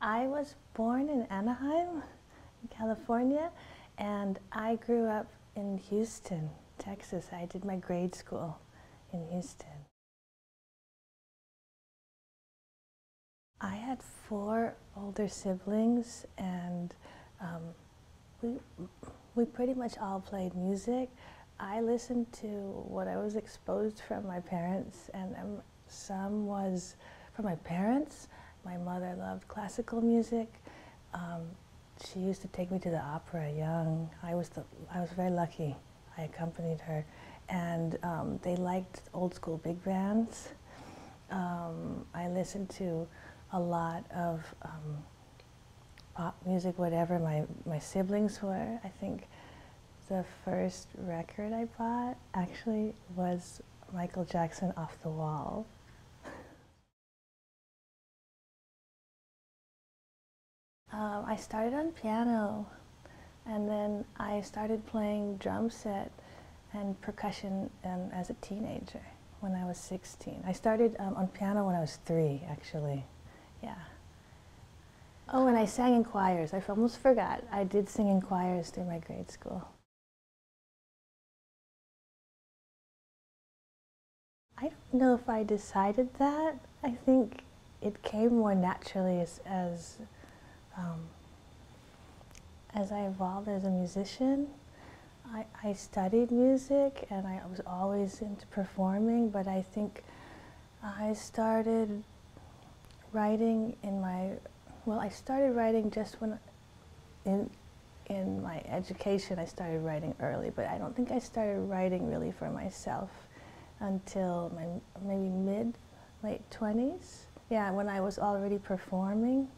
I was born in Anaheim, California, and I grew up in Houston, Texas. I did my grade school in Houston. I had 4 older siblings, and we pretty much all played music. I listened to what I was exposed from my parents, and some was from my parents. My mother loved classical music. She used to take me to the opera young. I was very lucky. I accompanied her, and they liked old school big bands. I listened to a lot of pop music, whatever my siblings were. I think the first record I bought actually was Michael Jackson, Off the Wall. I started on piano, and then I started playing drum set and percussion as a teenager when I was 16. I started on piano when I was 3, actually, yeah. Oh, and I sang in choirs. I almost forgot. I did sing in choirs through my grade school. I don't know if I decided that. I think it came more naturally as I evolved as a musician. I studied music, and I was always into performing, but I think I started writing in my education. I started writing early, but I don't think I started writing really for myself until my maybe late 20s. Yeah, when I was already performing.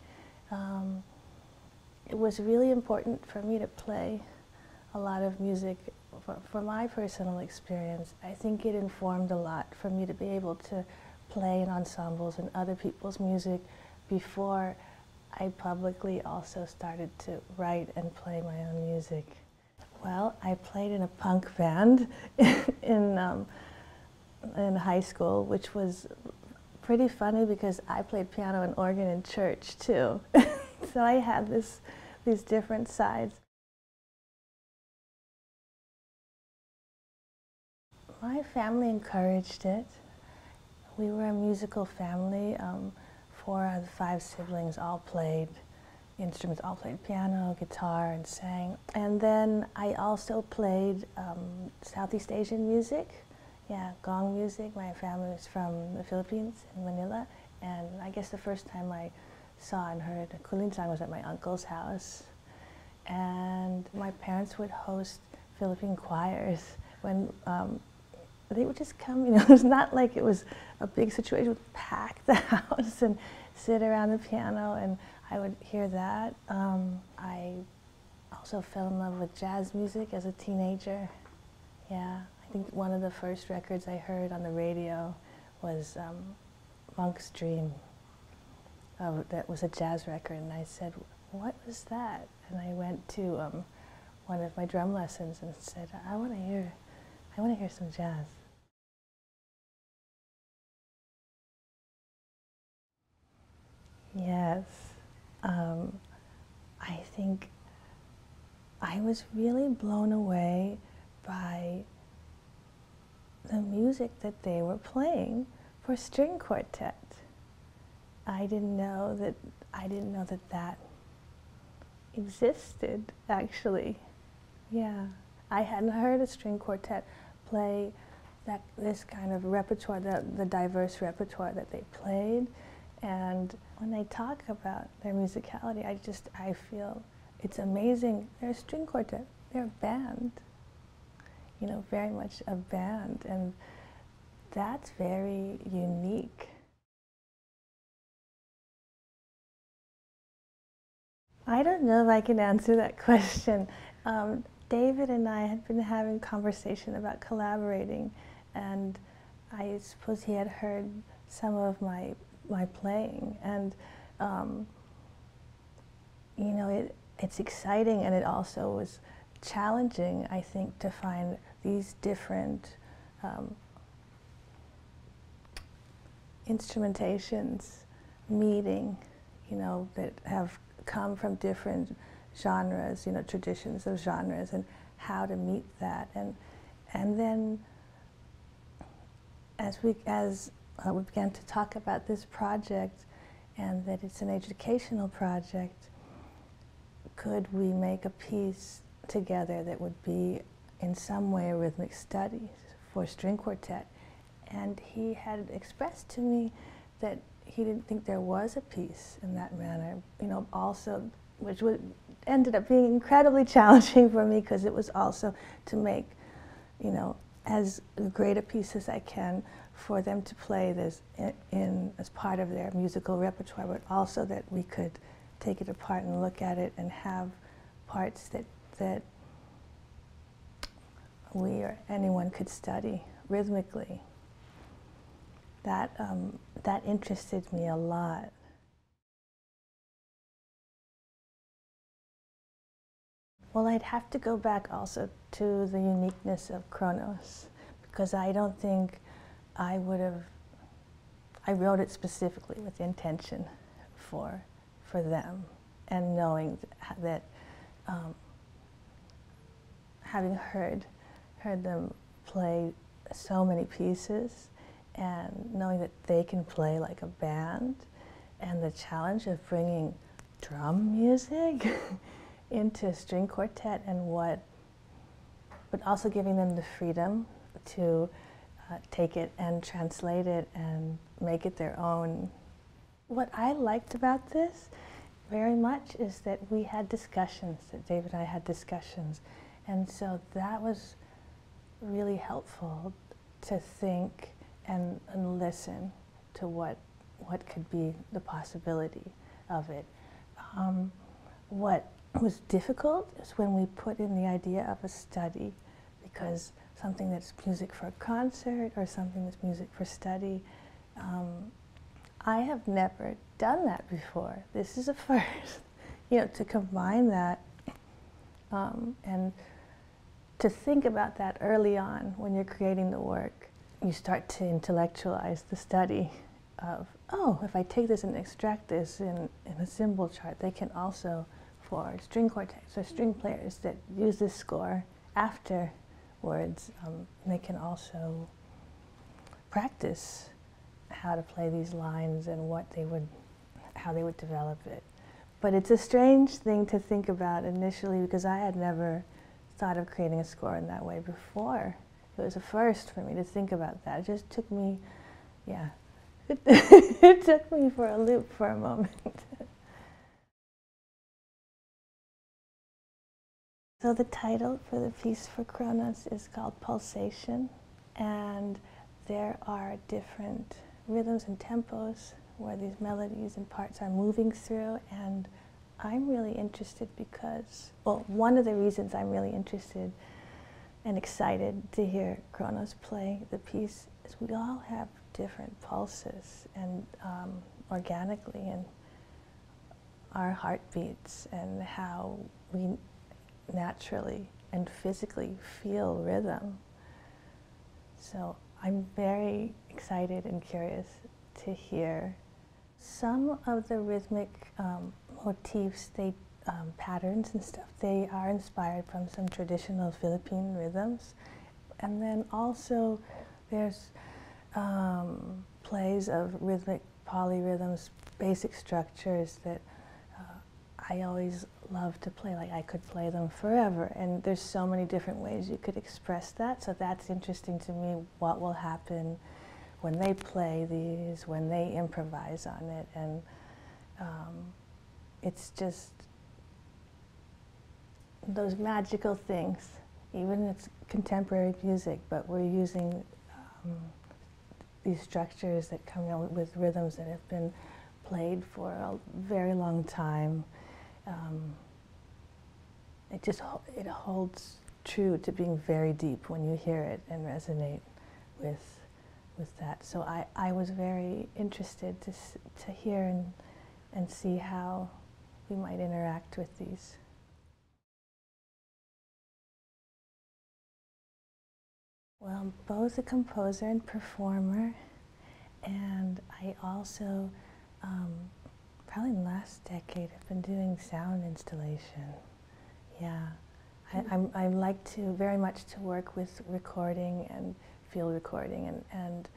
It was really important for me to play a lot of music for my personal experience. I think it informed a lot for me to be able to play in ensembles and other people's music before I publicly also started to write and play my own music. Well, I played in a punk band in high school, which was pretty funny because I played piano and organ in church too. So I had these different sides. My family encouraged it. We were a musical family. 4 out of the 5 siblings all played instruments, all played piano, guitar, and sang. And then I also played Southeast Asian music. Yeah, gong music. My family was from the Philippines, in Manila, and I guess the first time I saw and heard kulintang was at my uncle's house. And my parents would host Philippine choirs when they would just come, you know, it was not like it was a big situation. We would pack the house and sit around the piano, and I would hear that. I also fell in love with jazz music as a teenager, yeah. I think one of the first records I heard on the radio was Monk's Dream. That was a jazz record, and I said, "What was that?" And I went to one of my drum lessons and said, "I want to hear some jazz." Yes, I think I was really blown away by the music that they were playing for string quartet. I didn't know that that existed, actually. Yeah, I hadn't heard a string quartet play this kind of repertoire, the diverse repertoire that they played. And when they talk about their musicality, I feel it's amazing. They're a string quartet, they're a band. You know, very much a band, and that's very unique. I don't know if I can answer that question. David and I had been having conversation about collaborating, and I suppose he had heard some of my playing, and you know, it's exciting, and it also was challenging, I think, to find these different instrumentations meeting, you know, that have come from different genres, you know, traditions of genres, and how to meet that. And then as we began to talk about this project and that it's an educational project, could we make a piece together that would be in some way a rhythmic study for string quartet? And he had expressed to me that he didn't think there was a piece in that manner, you know, also, which ended up being incredibly challenging for me, because it was also to make, you know, as great a piece as I can for them to play this in as part of their musical repertoire, but also that we could take it apart and look at it and have parts that we or anyone could study rhythmically. That interested me a lot. Well, I'd have to go back also to the uniqueness of Kronos, because I don't think I would have, I wrote it specifically with intention for them, and knowing that having heard them play so many pieces, and knowing that they can play like a band, and the challenge of bringing drum music into string quartet, and but also giving them the freedom to take it and translate it and make it their own. What I liked about this very much is that we had discussions, that David and I had discussions, and so that was really helpful to think and listen to what could be the possibility of it. What was difficult is when we put in the idea of a study, because something that's music for a concert or something that's music for study, I have never done that before. This is a first, you know, to combine that and to think about that early on when you're creating the work. You start to intellectualize the study of, oh, if I take this and extract this in a symbol chart, they can also, for string quartets or string players that use this score afterwards, they can also practice how to play these lines and how they would develop it. But it's a strange thing to think about initially, because I had never thought of creating a score in that way before. It was a first for me to think about that. It just took me, yeah, it took me for a loop for a moment. So the title for the piece for Kronos is called Pulsation, and there are different rhythms and tempos where these melodies and parts are moving through, and I'm really interested because, well, one of the reasons I'm really interested and excited to hear Kronos play the piece is we all have different pulses, and organically, and our heartbeats, and how we naturally and physically feel rhythm. So I'm very excited and curious to hear some of the rhythmic motifs, patterns and stuff. They are inspired from some traditional Philippine rhythms. And then also there's plays of rhythmic polyrhythms, basic structures that I always love to play. Like, I could play them forever. And there's so many different ways you could express that. So that's interesting to me, what will happen when they play these, when they improvise on it. And it's just those magical things, even if it's contemporary music, but we're using these structures that come out with rhythms that have been played for a very long time. It holds true to being very deep when you hear it and resonate with that. So I was very interested to hear and see how we might interact with these. Well, Bo's a composer and performer, and I also, probably in the last decade, I've been doing sound installation. Yeah, I like to very much to work with recording and field recording and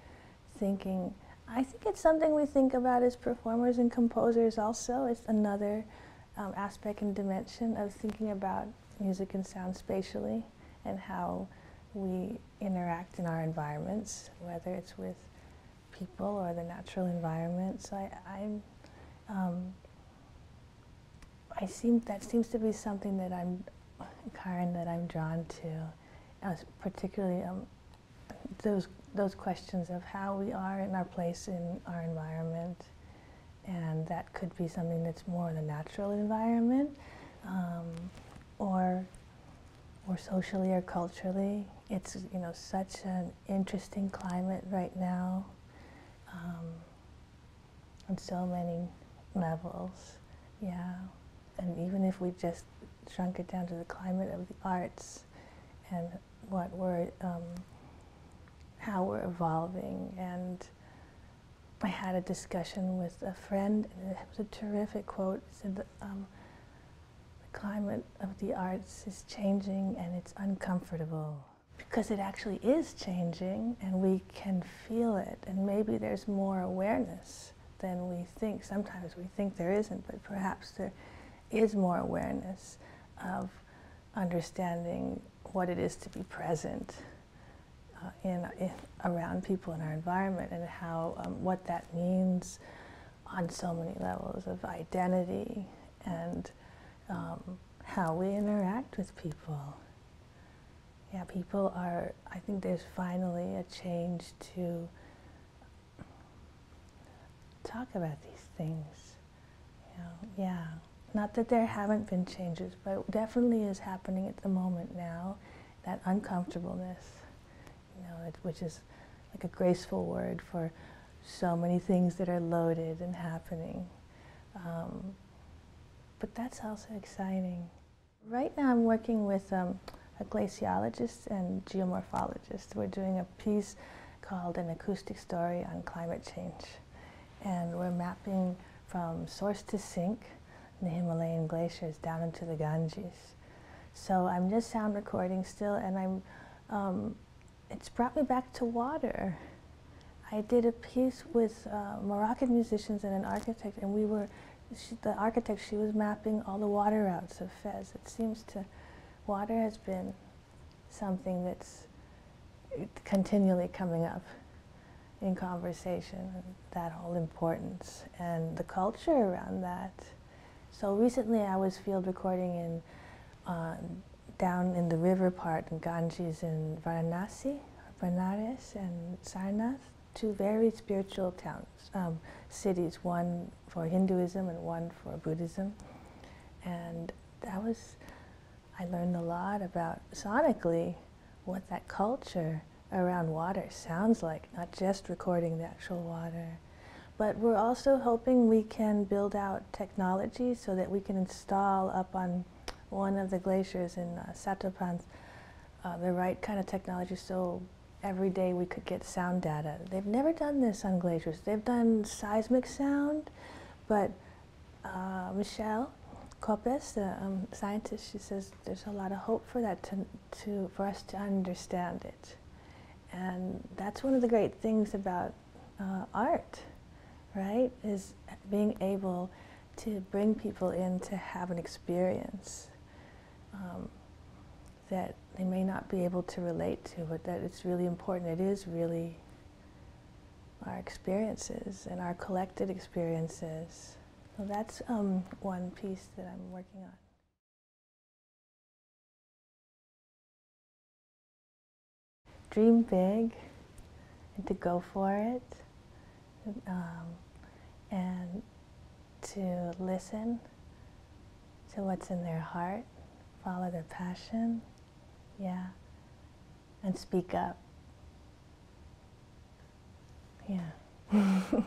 thinking. I think it's something we think about as performers and composers also. It's another aspect and dimension of thinking about music and sound spatially and how we interact in our environments, whether it's with people or the natural environment. So that seems to be something that I'm drawn to, particularly those questions of how we are in our place in our environment, and that could be something that's more the natural environment, or socially or culturally. It's, you know, such an interesting climate right now, on so many levels. Yeah, and even if we just shrunk it down to the climate of the arts and what we're how we're evolving. And I had a discussion with a friend, and it was a terrific quote. It said that, the climate of the arts is changing and it's uncomfortable, because it actually is changing and we can feel it, and maybe there's more awareness than we think. Sometimes we think there isn't, but perhaps there is more awareness of understanding what it is to be present around people in our environment, and how what that means on so many levels of identity and how we interact with people. Yeah, people are, I think there's finally a change to talk about these things. You know, yeah, not that there haven't been changes, but it definitely is happening at the moment now, that uncomfortableness. You know, which is like a graceful word for so many things that are loaded and happening. But that's also exciting. Right now I'm working with a glaciologist and geomorphologist. We're doing a piece called An Acoustic Story on Climate Change. And we're mapping from source to sink in the Himalayan glaciers down into the Ganges. So I'm just sound recording still, and I'm it's brought me back to water. I did a piece with Moroccan musicians and an architect, and we were, the architect was mapping all the water routes of Fez. It seems to, water has been something that's continually coming up in conversation, that whole importance, and the culture around that. So recently I was field recording in down in the river part in Ganges in Varanasi, Benares, and Sarnath, two very spiritual towns, cities, one for Hinduism and one for Buddhism. And that was, I learned a lot about sonically what that culture around water sounds like, not just recording the actual water. But we're also hoping we can build out technology so that we can install up on one of the glaciers in Satopans, the right kind of technology, so every day we could get sound data. They've never done this on glaciers. They've done seismic sound, but Michelle Copes, the scientist, she says there's a lot of hope for that, for us to understand it. And that's one of the great things about art, right, is being able to bring people in to have an experience that they may not be able to relate to, but that it's really important. It is really our experiences and our collected experiences. So that's one piece that I'm working on. Dream big and to go for it, and to listen to what's in their heart, follow their passion. Yeah, and speak up. Yeah.